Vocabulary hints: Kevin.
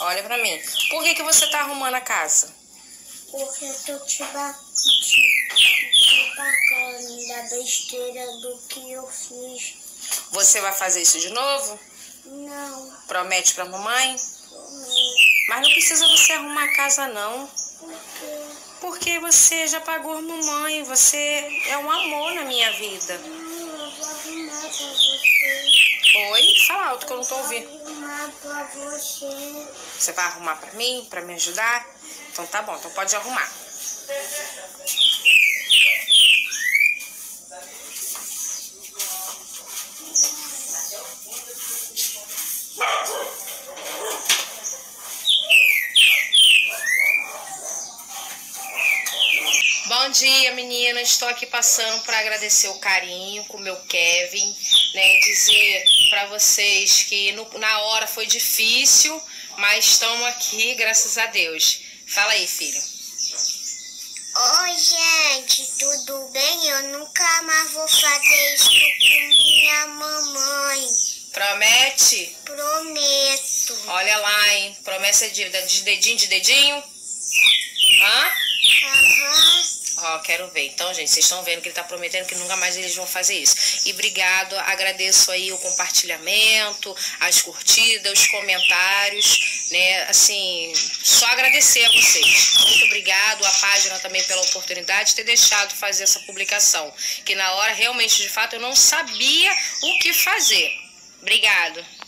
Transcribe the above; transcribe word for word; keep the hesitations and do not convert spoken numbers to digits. Olha pra mim. Por que que você tá arrumando a casa? Porque eu tô te batendo da besteira do que eu fiz. Você vai fazer isso de novo? Não. Promete pra mamãe? Prometo. Mas não precisa você arrumar a casa, não. Por quê? Porque você já pagou a mamãe. Você é um amor na minha vida. Não, eu vou arrumar pra você. Oi? Fala alto que eu não tô ouvindo. Pra você. Você vai arrumar pra mim? Pra me ajudar? Então tá bom, então pode arrumar. Bom dia, menina. Estou aqui passando para agradecer o carinho com o meu Kevin, né? Dizer para vocês que no, na hora foi difícil, mas estamos aqui, graças a Deus. Fala aí, filho. Oi, gente, tudo bem? Eu nunca mais vou fazer isso com minha mamãe. Promete? Prometo. Olha lá, hein? Promessa de, de dedinho, de dedinho? Hã? Aham. Ó, oh, quero ver. Então, gente, vocês estão vendo que ele tá prometendo que nunca mais eles vão fazer isso. E obrigado, agradeço aí o compartilhamento, as curtidas, os comentários, né? Assim, só agradecer a vocês. Muito obrigado à página também pela oportunidade de ter deixado fazer essa publicação, que na hora, realmente, de fato, eu não sabia o que fazer. Obrigado.